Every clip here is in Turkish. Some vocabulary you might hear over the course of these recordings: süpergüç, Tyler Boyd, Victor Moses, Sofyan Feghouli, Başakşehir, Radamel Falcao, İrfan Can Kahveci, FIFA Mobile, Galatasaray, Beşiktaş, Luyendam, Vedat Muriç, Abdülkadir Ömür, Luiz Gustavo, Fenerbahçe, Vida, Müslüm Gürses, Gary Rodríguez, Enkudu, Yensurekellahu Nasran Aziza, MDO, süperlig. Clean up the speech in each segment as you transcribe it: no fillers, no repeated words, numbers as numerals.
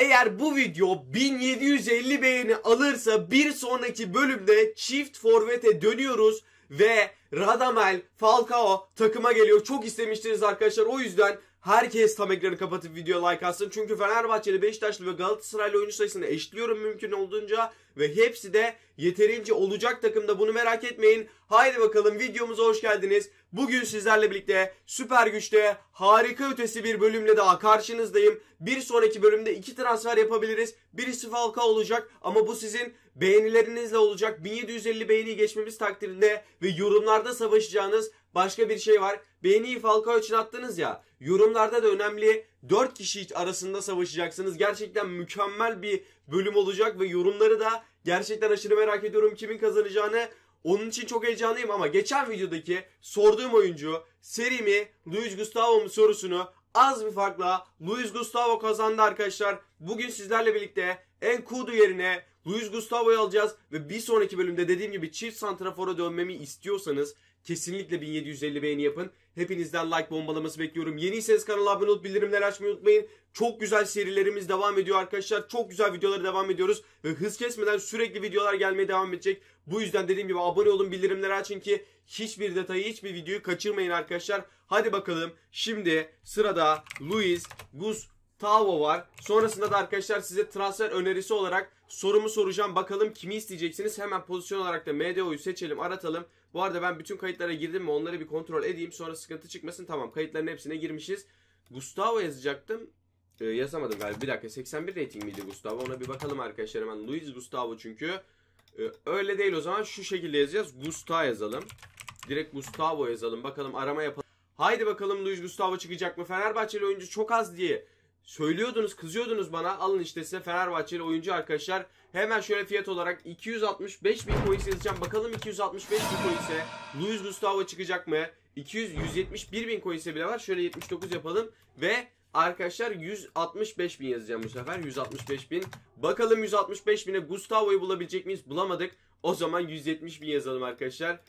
Eğer bu video 1750 beğeni alırsa bir sonraki bölümde çift forvete dönüyoruz ve Radamel Falcao takıma geliyor. Çok istemiştiniz arkadaşlar, o yüzden herkes tam ekranı kapatıp videoya like atsın. Çünkü Fenerbahçeli, Beşiktaşlı ve Galatasaraylı oyuncu sayısını eşitliyorum mümkün olduğunca. Ve hepsi de yeterince olacak takımda, bunu merak etmeyin. Haydi bakalım, videomuza hoş geldiniz. Bugün sizlerle birlikte süper güçte harika ötesi bir bölümle daha karşınızdayım. Bir sonraki bölümde iki transfer yapabiliriz. Birisi Falcao olacak ama bu sizin beğenilerinizle olacak. 1750 beğeni geçmemiz takdirinde ve yorumlarda savaşacağınız başka bir şey var. Beğeniyi Falcao için attınız ya, yorumlarda da önemli 4 kişi arasında savaşacaksınız. Gerçekten mükemmel bir bölüm olacak ve yorumları da gerçekten aşırı merak ediyorum kimin kazanacağını. Onun için çok heyecanlıyım ama geçen videodaki sorduğum oyuncu seri mi, Luiz Gustavo mu sorusunu az bir farkla Luiz Gustavo kazandı arkadaşlar. Bugün sizlerle birlikte Enkudu yerine Luiz Gustavo'yu alacağız ve bir sonraki bölümde dediğim gibi çift santrafora dönmemi istiyorsanız kesinlikle 1750 beğeni yapın. Hepinizden like bombalaması bekliyorum. Yeniyseniz kanala abone olup bildirimleri açmayı unutmayın. Çok güzel serilerimiz devam ediyor arkadaşlar. Çok güzel videolara devam ediyoruz. Ve hız kesmeden sürekli videolar gelmeye devam edecek. Bu yüzden dediğim gibi abone olun, bildirimleri açın ki hiçbir detayı, hiçbir videoyu kaçırmayın arkadaşlar. Hadi bakalım, şimdi sırada Luiz Gustavo var. Sonrasında da arkadaşlar size transfer önerisi olarak sorumu soracağım. Bakalım kimi isteyeceksiniz? Hemen pozisyon olarak da MDO'yu seçelim, aratalım. Bu arada ben bütün kayıtlara girdim mi onları bir kontrol edeyim, sonra sıkıntı çıkmasın. Tamam, kayıtların hepsine girmişiz. Gustavo yazacaktım. Yazamadım galiba. Bir dakika, 81 rating miydi Gustavo? Ona bir bakalım arkadaşlar hemen. Luiz Gustavo çünkü. Öyle değil o zaman, şu şekilde yazacağız. Gusta yazalım. Direkt Gustavo yazalım. Bakalım, arama yapalım. Haydi bakalım, Luiz Gustavo çıkacak mı? Fenerbahçeli oyuncu çok az diye söylüyordunuz, kızıyordunuz bana. Alın işte size Fenerbahçeli oyuncu arkadaşlar. Hemen şöyle fiyat olarak 265 bin coins yazacağım. Bakalım 265 bin coins'e Luiz Gustavo çıkacak mı? 171 bin coins'e bile var. Şöyle 79 yapalım ve arkadaşlar 165 bin yazacağım bu sefer. 165 bin. Bakalım 165 bine Gustavo'yu bulabilecek miyiz? Bulamadık. O zaman 170 bin yazalım arkadaşlar.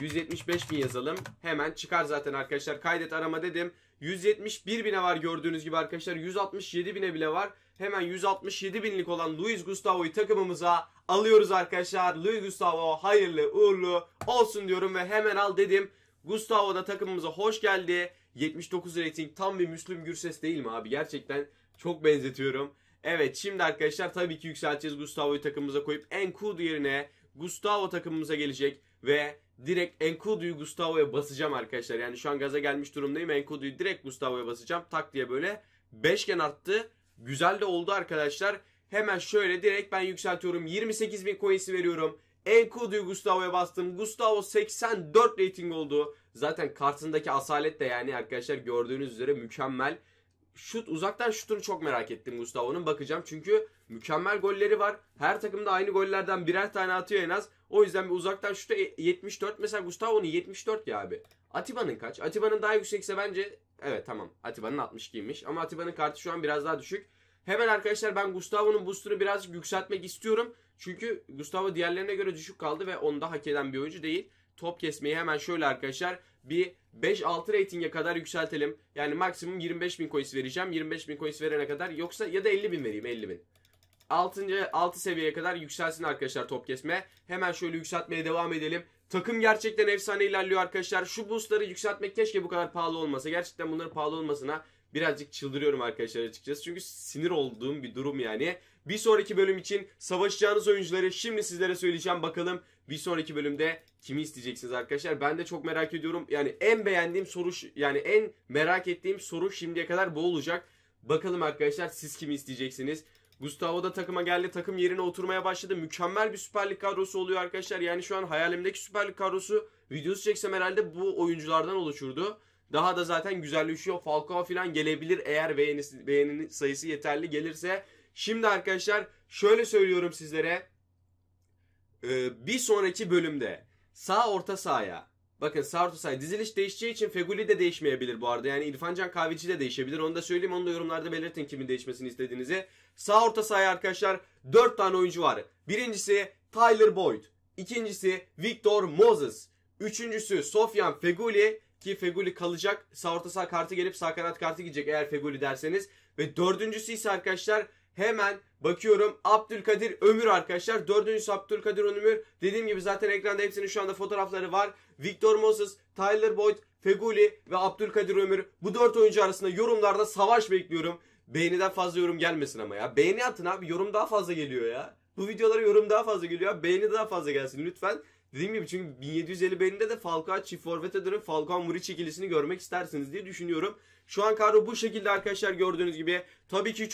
175 bin yazalım. Hemen çıkar zaten arkadaşlar. Kaydet arama dedim. 171 bine var gördüğünüz gibi arkadaşlar. 167 bine bile var. Hemen 167 binlik olan Luiz Gustavo'yu takımımıza alıyoruz arkadaşlar. Luiz Gustavo hayırlı uğurlu olsun diyorum ve hemen al dedim. Gustavo da takımımıza hoş geldi. 79 rating, tam bir Müslüm Gürses değil mi abi? Gerçekten çok benzetiyorum. Evet, şimdi arkadaşlar tabii ki yükselteceğiz. Gustavo'yu takımımıza koyup Enkudu yerine Gustavo takımımıza gelecek ve direkt Enkudu'yu Gustavo'ya basacağım arkadaşlar. Yani şu an gaza gelmiş durumdayım. Enkudu'yu direkt Gustavo'ya basacağım. Tak diye böyle beşgen arttı. Güzel de oldu arkadaşlar. Hemen şöyle direkt ben yükseltiyorum. 28 bin coins'i veriyorum. Enkudu'yu Gustavo'ya bastım. Gustavo 84 rating oldu. Zaten kartındaki asalet de yani arkadaşlar gördüğünüz üzere mükemmel. Şut, uzaktan şutunu çok merak ettim Gustavo'nun, bakacağım. Çünkü mükemmel golleri var. Her takımda aynı gollerden birer tane atıyor en az. O yüzden bir uzaktan şutu 74. Mesela Gustavo'nun 74 ya abi. Atiba'nın kaç? Atiba'nın daha yüksekse bence... Evet tamam, Atiba'nın 62'ymiş. Ama Atiba'nın kartı şu an biraz daha düşük. Hemen arkadaşlar ben Gustavo'nun boost'unu birazcık yükseltmek istiyorum. Çünkü Gustavo diğerlerine göre düşük kaldı ve onu da hak eden bir oyuncu değil. Top kesmeyi hemen şöyle arkadaşlar bir 5-6 rating'e kadar yükseltelim. Yani maksimum 25 bin coins vereceğim. 25 bin coins verene kadar, yoksa ya da 50 bin vereyim, 50 bin. 6. seviyeye kadar yükselsin arkadaşlar top kesme. Hemen şöyle yükseltmeye devam edelim. Takım gerçekten efsane ilerliyor arkadaşlar. Şu boostları yükseltmek keşke bu kadar pahalı olmasa. Gerçekten bunların pahalı olmasına birazcık çıldırıyorum arkadaşlar açıkçası. Çünkü sinir olduğum bir durum yani. Bir sonraki bölüm için savaşacağınız oyuncuları şimdi sizlere söyleyeceğim. Bakalım bir sonraki bölümde kimi isteyeceksiniz arkadaşlar. Ben de çok merak ediyorum. Yani en beğendiğim soru, yani en merak ettiğim soru şimdiye kadar bu olacak. Bakalım arkadaşlar siz kimi isteyeceksiniz. Gustavo da takıma geldi. Takım yerine oturmaya başladı. Mükemmel bir Süper Lig kadrosu oluyor arkadaşlar. Yani şu an hayalimdeki Süper Lig kadrosu videosu çeksem herhalde bu oyunculardan oluşurdu. Daha da zaten güzelleşiyor. Falcao falan gelebilir eğer beğeni sayısı yeterli gelirse. Şimdi arkadaşlar şöyle söylüyorum sizlere. Bir sonraki bölümde sağ orta sahaya, bakın sağ orta sahaya diziliş değişeceği için Feghouli de değişmeyebilir bu arada. Yani İrfan Can Kahveci de değişebilir. Onu da söyleyeyim. Onu da yorumlarda belirtin kimin değişmesini istediğinizi. Sağ orta sahaya arkadaşlar 4 tane oyuncu var. Birincisi Tyler Boyd. İkincisi Victor Moses. Üçüncüsü Sofyan Feghouli. Ki Feghouli kalacak. Sağ orta saha kartı gelip sağ kanat kartı gidecek eğer Feghouli derseniz. Ve dördüncüsü ise arkadaşlar Hemen bakıyorum, Abdülkadir Ömür arkadaşlar. Dördüncüsü Abdülkadir Ömür. Dediğim gibi zaten ekranda hepsinin şu anda fotoğrafları var. Victor Moses, Tyler Boyd, Feghouli ve Abdülkadir Ömür. Bu dört oyuncu arasında yorumlarda savaş bekliyorum. Beğeniden fazla yorum gelmesin ama ya. Beğeni atın abi, yorum daha fazla geliyor ya. Bu videolara yorum daha fazla geliyor abi. Beğeni daha fazla gelsin lütfen. Dediğim gibi çünkü 1750 beğeninde de Falcao çift forvete dönüp Falcao Muriç ikilisini görmek istersiniz diye düşünüyorum. Şu an kadro bu şekilde arkadaşlar, gördüğünüz gibi. Tabii ki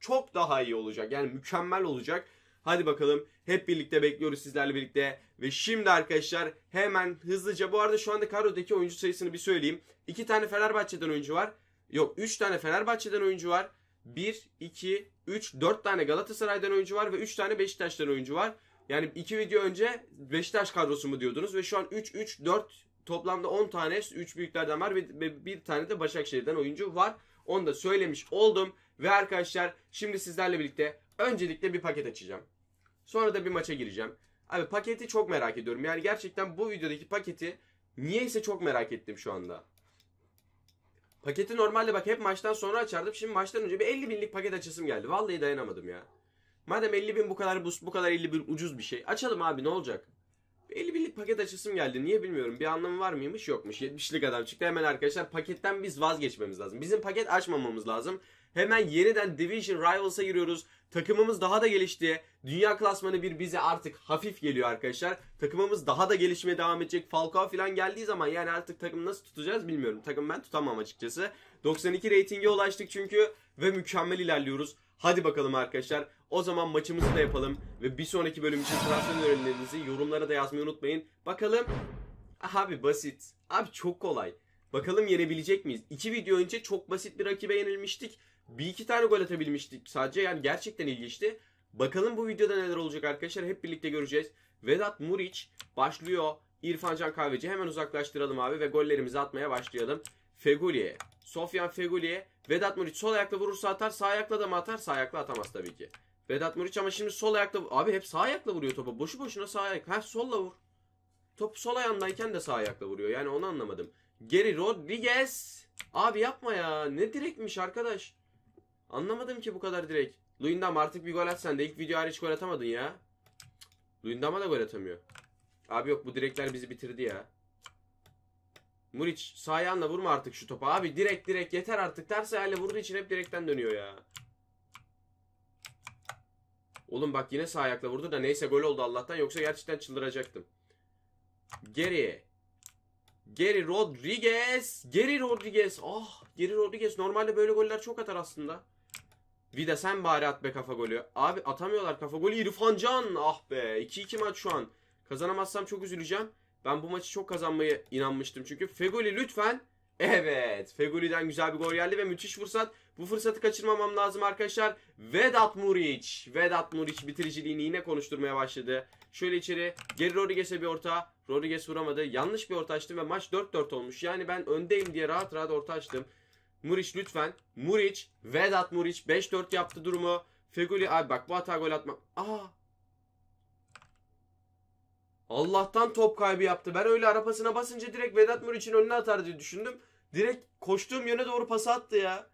çok daha iyi olacak. Yani mükemmel olacak. Hadi bakalım, hep birlikte bekliyoruz sizlerle birlikte. Ve şimdi arkadaşlar hemen hızlıca, bu arada şu anda kadrodaki oyuncu sayısını bir söyleyeyim. 2 tane Fenerbahçe'den oyuncu var. Yok, 3 tane Fenerbahçe'den oyuncu var. 1, 2, 3, 4 tane Galatasaray'dan oyuncu var ve 3 tane Beşiktaş'tan oyuncu var. Yani 2 video önce Beşiktaş kadrosu mu diyordunuz ve şu an 3, 3, 4 toplamda 10 tane 3 büyüklerden var ve 1 tane de Başakşehir'den oyuncu var. Onu da söylemiş oldum ve arkadaşlar şimdi sizlerle birlikte öncelikle bir paket açacağım. Sonra da bir maça gireceğim. Abi paketi çok merak ediyorum. Yani gerçekten bu videodaki paketi niyeyse çok merak ettim şu anda. Paketi normalde bak hep maçtan sonra açardım. Şimdi maçtan önce bir 50 binlik paket açasım geldi. Vallahi dayanamadım ya. Madem 50 bin bu kadar 50 bin ucuz bir şey. Açalım abi, ne olacak? 50 binlik paket açasım geldi. Niye bilmiyorum. Bir anlamı var mıymış? Yokmuş. 70'lik adam çıktı. Hemen arkadaşlar paketten biz vazgeçmemiz lazım. Bizim paket açmamamız lazım. Hemen yeniden Division Rivals'a giriyoruz. Takımımız daha da gelişti. Dünya klasmanı bir bize artık hafif geliyor arkadaşlar. Takımımız daha da gelişmeye devam edecek. Falcao falan geldiği zaman yani artık takımı nasıl tutacağız bilmiyorum. Takım ben tutamam açıkçası. 92 reytinge ulaştık çünkü ve mükemmel ilerliyoruz. Hadi bakalım arkadaşlar. O zaman maçımızı da yapalım ve bir sonraki bölüm için transfer önerilerinizi yorumlara da yazmayı unutmayın. Bakalım. Abi basit. Abi çok kolay. Bakalım yenebilecek miyiz? 2 video önce çok basit bir rakibe yenilmiştik. 1-2 tane gol atabilmiştik sadece, yani gerçekten ilginçti. Bakalım bu videoda neler olacak arkadaşlar, hep birlikte göreceğiz. Vedat Muriç başlıyor. İrfan Can Kahveci hemen uzaklaştıralım abi ve gollerimizi atmaya başlayalım. Feghouli, Sofyan Feghouli, Vedat Muriç sol ayakla vurursa atar, sağ ayakla da mı atar? Sağ ayakla atamaz tabii ki. Vedat Muriç ama şimdi sol ayakla, abi hep sağ ayakla vuruyor topa. Boşu boşuna sağ ayak. Ha, solla vur. Top sol ayağındayken de sağ ayakla vuruyor. Yani onu anlamadım. Gary Rodríguez. Abi yapma ya. Ne direkmiş arkadaş. Anlamadım ki bu kadar direkt. Luyendam artık bir gol at sen de. İlk video hariç gol atamadın ya. Luyendam'a da gol atamıyor. Abi yok, bu direkler bizi bitirdi ya. Muriç sağ ayağınla vurma artık şu topa. Abi direkt yeter artık. Ters ayağıyla vurduğu için hep direkten dönüyor ya. Oğlum bak yine sağ ayakla vurdu da neyse gol oldu Allah'tan. Yoksa gerçekten çıldıracaktım. Gary Rodríguez. Ah, Gary Rodríguez normalde böyle goller çok atar aslında. Vida sen bari at be kafa golü. Abi atamıyorlar kafa golü. İrfan Can. Ah be. 2-2 maç şu an. Kazanamazsam çok üzüleceğim. Ben bu maçı çok kazanmaya inanmıştım çünkü. Feghouli lütfen. Evet. Fegouli'den güzel bir gol geldi ve müthiş fırsat. Bu fırsatı kaçırmamam lazım arkadaşlar. Vedat Muriç bitiriciliğini yine konuşturmaya başladı. Şöyle içeri. Geri Rodríguez'e bir orta. Rodríguez vuramadı. Yanlış bir orta açtım ve maç 4-4 olmuş. Yani ben öndeyim diye rahat rahat orta açtım. Muriç lütfen. Muriç. Vedat Muriç 5-4 yaptı durumu. Feghouli abi bak bu hata gol atma. Aa. Allah'tan top kaybı yaptı. Ben öyle arapasına basınca direkt Vedat Muriç'in önüne atar diye düşündüm. Direkt koştuğum yöne doğru pas attı ya.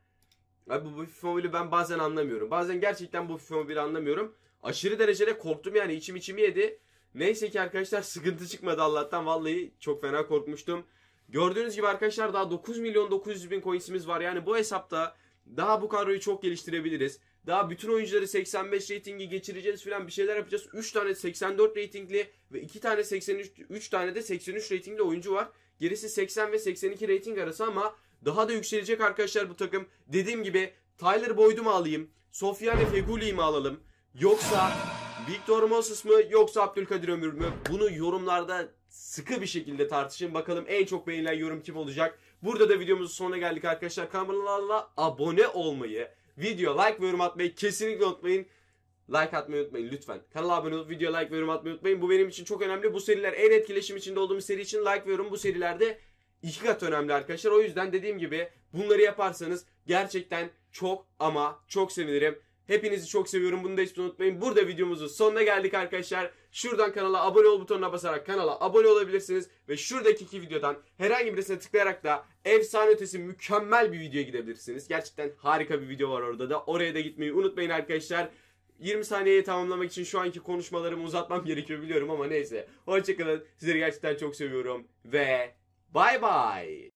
Abi bu FIFA'yı ben bazen anlamıyorum. Bazen gerçekten bu FIFA'yı anlamıyorum. Aşırı derecede korktum yani, içimi yedi. Neyse ki arkadaşlar sıkıntı çıkmadı Allah'tan. Vallahi çok fena korkmuştum. Gördüğünüz gibi arkadaşlar daha 9.900.000 coins'imiz var. Yani bu hesapta daha bu kadroyu çok geliştirebiliriz. Daha bütün oyuncuları 85 reytingi geçireceğiz filan, bir şeyler yapacağız. 3 tane 84 reytingli ve 2 tane 83, 3 tane de 83 reytingli oyuncu var. Gerisi 80 ve 82 reyting arası ama daha da yükselecek arkadaşlar bu takım. Dediğim gibi Tyler Boyd'u mu alayım? Sofyan Feghouli'yi mi alalım? Yoksa Victor Moses mı? Yoksa Abdülkadir Ömür mü? Bunu yorumlarda sıkı bir şekilde tartışın. Bakalım en çok beğenilen yorum kim olacak? Burada da videomuzun sonuna geldik arkadaşlar. Kanalına abone olmayı, video like ve yorum atmayı kesinlikle unutmayın. Like atmayı unutmayın lütfen. Kanala abone olup video like ve yorum atmayı unutmayın. Bu benim için çok önemli. Bu seriler en etkileşim içinde olduğum seri için like ve yorum bu serilerde 2 kat önemli arkadaşlar. O yüzden dediğim gibi bunları yaparsanız gerçekten çok ama çok sevinirim. Hepinizi çok seviyorum. Bunu da hiç unutmayın. Burada videomuzun sonuna geldik arkadaşlar. Şuradan kanala abone ol butonuna basarak kanala abone olabilirsiniz. Ve şuradaki iki videodan herhangi birisine tıklayarak da efsane ötesi mükemmel bir videoya gidebilirsiniz. Gerçekten harika bir video var orada da. Oraya da gitmeyi unutmayın arkadaşlar. 20 saniyeyi tamamlamak için şu anki konuşmalarımı uzatmam gerekiyor biliyorum ama neyse. Hoşçakalın. Sizleri gerçekten çok seviyorum. Ve bay bay.